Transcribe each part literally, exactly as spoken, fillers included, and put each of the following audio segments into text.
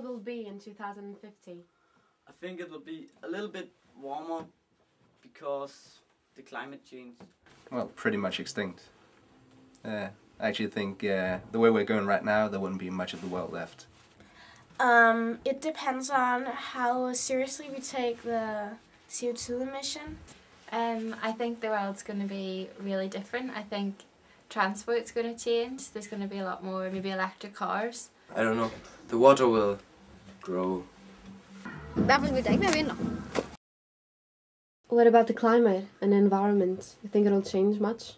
How will it be in two thousand fifty? I think it will be a little bit warmer because the climate change. Well, pretty much extinct. Uh, I actually think uh, the way we're going right now, there wouldn't be much of the world left. Um, it depends on how seriously we take the C O two emission. Um, I think the world's going to be really different. I think transport's going to change. There's going to be a lot more, maybe electric cars. I don't know. The water will grow. What about the climate and environment? You think it'll change much?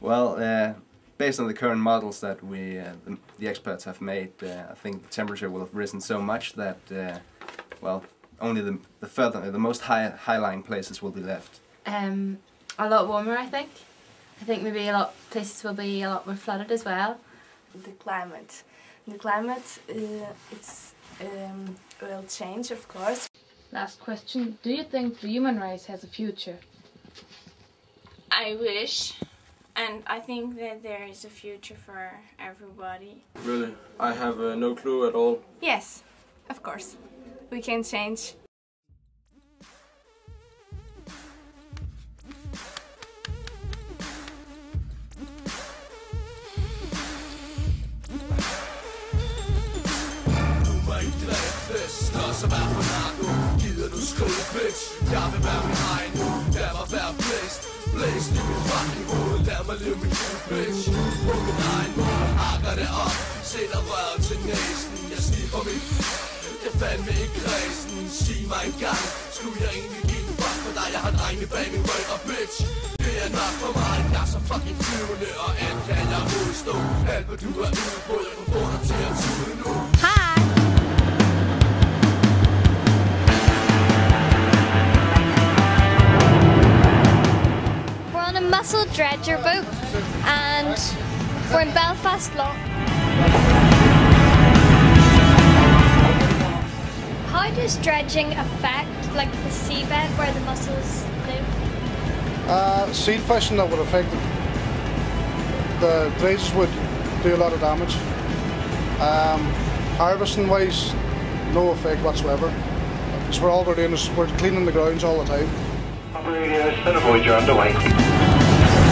Well, uh, based on the current models that we, uh, the, the experts have made, uh, I think the temperature will have risen so much that, uh, well, only the, the further, the most high, high-lying places will be left. Um, a lot warmer, I think. I think maybe a lot places will be a lot more flooded as well. The climate, the climate, uh, it's um, will change, of course. Last question: do you think the human race has a future? I wish. And I think that there is a future for everybody. Really? I have uh, no clue at all. Yes, of course. We can change. Blæs lige min fart i hovedet, lad mig leve min kæmpe bitch. Brug min egen mund, hakker det op, sætter røret til næsen. Jeg sniffer mit, jeg fandme ikke kredsen. Sig mig engang, skulle jeg egentlig give en fuck for dig? Jeg har drengene bag min røg og bitch. Det er nok for mig, jeg er så fucking flyvende, og alt kan jeg udstå. Alt hvad du er ude på, jeg kan få dig til at tude nu. Muscle dredger boat, and we're in Belfast Lough. How does dredging affect, like, the seabed where the mussels live? Uh, Seal fishing that would affect them. The dredges would do a lot of damage. Um, harvesting wise, no effect whatsoever. Because we're all we're doing is we're cleaning the grounds all the time. Operator, Spinner Voyager underway.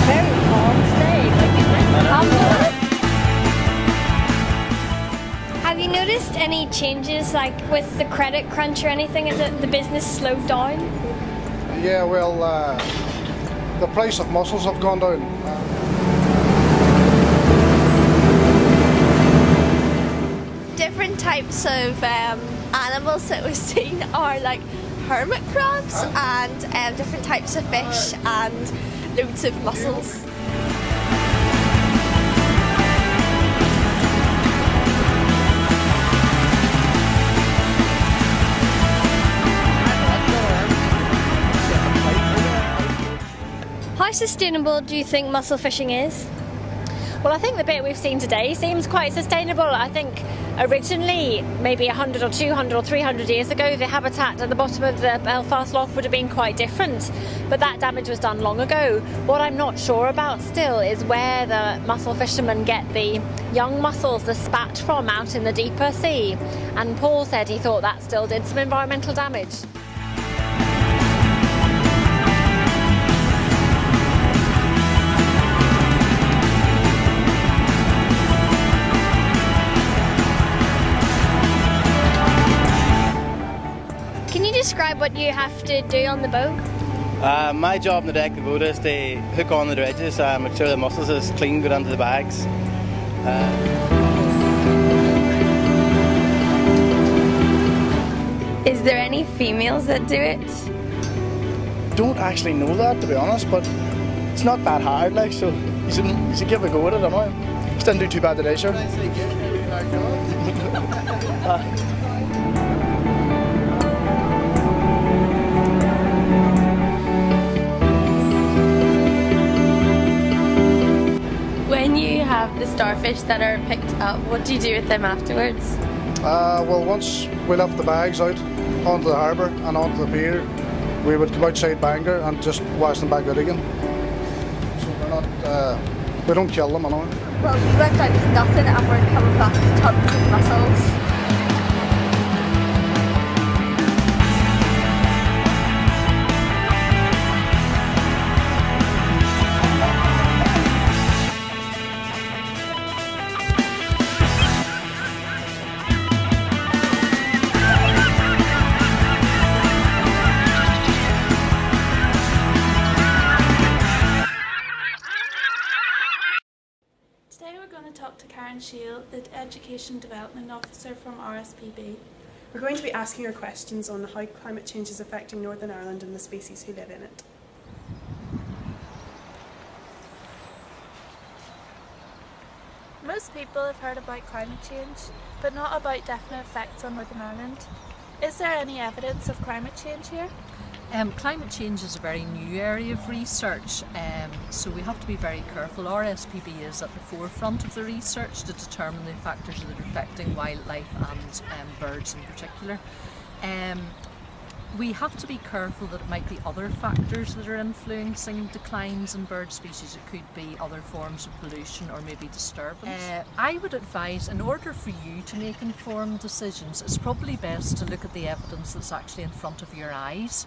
Very calm today. Have you noticed any changes, like with the credit crunch or anything? Is it the business slowed down? Yeah, well, uh, the price of mussels have gone down. Uh, Different types of um, animals that we've seen are like hermit crabs and um, different types of fish and loads of mussels. How sustainable do you think mussel fishing is? Well, I think the bit we've seen today seems quite sustainable. I think originally, maybe a hundred or two hundred or three hundred years ago, the habitat at the bottom of the Belfast Lough would have been quite different, but that damage was done long ago. What I'm not sure about still is where the mussel fishermen get the young mussels, the spat, from out in the deeper sea. And Paul said he thought that still did some environmental damage. Describe what you have to do on the boat. Uh, my job on the deck of the boat is to hook on the dredges and make sure the mussels is clean, good under the bags. Uh, is there any females that do it? Don't actually know that, to be honest, but it's not that hard, like, so you should, you should give it a go at it, don't know. Just didn't do too bad today, sure. uh, The starfish that are picked up, what do you do with them afterwards? Uh, well, once we left the bags out onto the harbour and onto the pier, we would come outside Bangor and just wash them back out again. So we're not, uh, we don't kill them, I know. Well, we went out with nothing and we're coming back with tons of mussels. going to talk to Karen Scheel, the Education Development Officer from R S P B. We're going to be asking her questions on how climate change is affecting Northern Ireland and the species who live in it. Most people have heard about climate change, but not about definite effects on Northern Ireland. Is there any evidence of climate change here? Um, climate change is a very new area of research, um, so we have to be very careful. R S P B is at the forefront of the research to determine the factors that are affecting wildlife and um, birds in particular. Um, we have to be careful that it might be other factors that are influencing declines in bird species. It could be other forms of pollution or maybe disturbance. Uh, I would advise, in order for you to make informed decisions, it's probably best to look at the evidence that's actually in front of your eyes.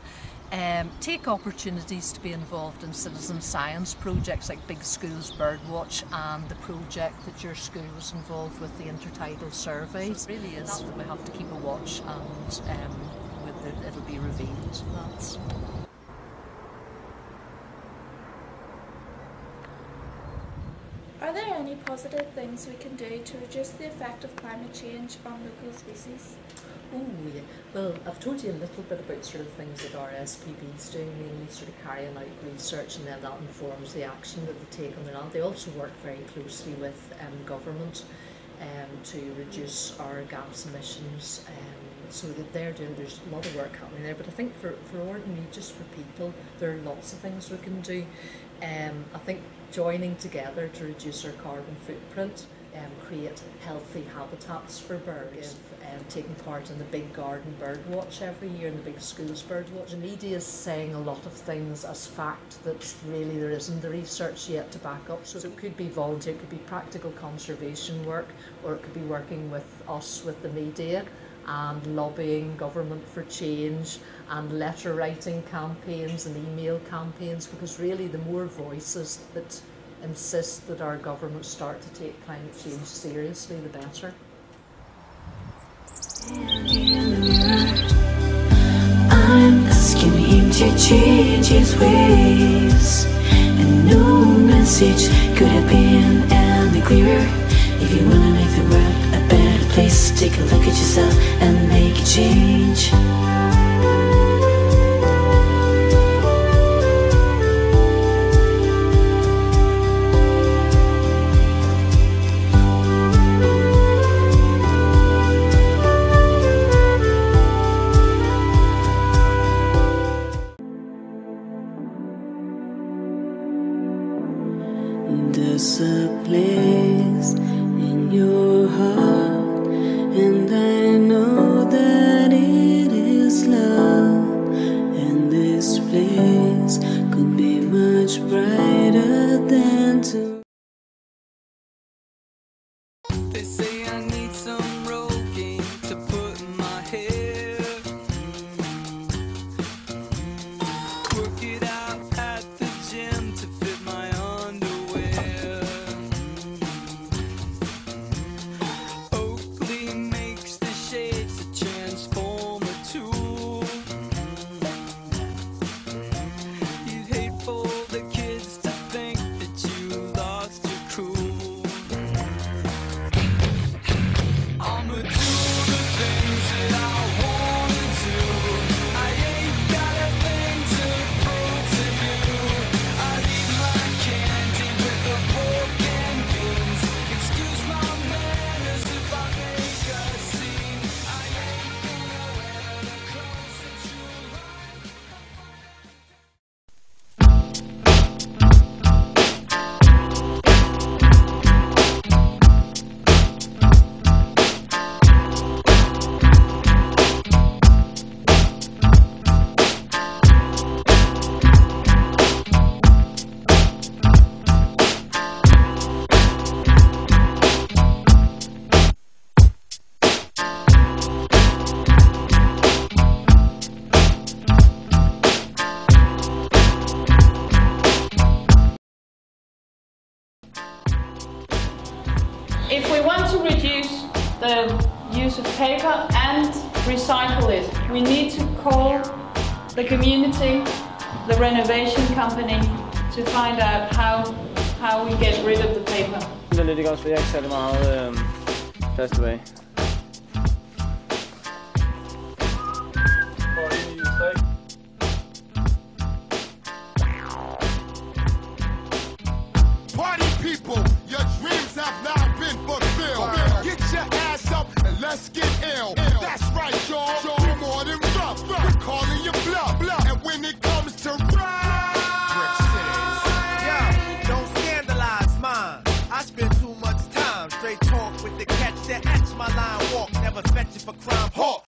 Um, take opportunities to be involved in citizen science projects like Big Schools Birdwatch and the project that your school was involved with, the intertidal surveys. So it really is that we have to keep a watch, and um, whether it'll be revealed. That's... Are there any positive things we can do to reduce the effect of climate change on local species? Oh yeah, well, I've told you a little bit about sort of things that R S P B is doing, mainly sort of carrying out research, and then that informs the action that they take on their land. They also work very closely with um, government um, to reduce our gas emissions, um, so that they're doing, there's a lot of work happening there. But I think for, for ordinary, just for people, there are lots of things we can do. Um, I think joining together to reduce our carbon footprint, Um, create healthy habitats for birds, um, taking part in the Big Garden Birdwatch every year and the Big Schools Birdwatch. The media is saying a lot of things as fact that really there isn't the research yet to back up. So it could be volunteer, it could be practical conservation work, or it could be working with us, with the media, and lobbying government for change, and letter writing campaigns and email campaigns, because really the more voices that insist that our government start to take climate change seriously, the better. I'm asking him to change his ways, and no message could have been any clearer. If you want to make the world a better place, take a look at yourself and make a change. There's a place in your heart, and I know that it is love, and this place could be much brighter than to. They say I need some Rogaine to put in my hair. Work it out at the gym to fit my If we want to reduce the use of paper and recycle it, we need to call the community, the renovation company, to find out how, how we get rid of the paper. The selv lidt, ikke også, for jeg har ikke særlig meget øh, plads tilbage. Let's get ill. Ill. That's right, y'all. You're more than rough. We're calling you bluff. Bluff. And when it comes to rhyme, yo, don't scandalize mine. I spend too much time straight talk with the catch that acts my line walk. Never fetch it for crime. Hawk.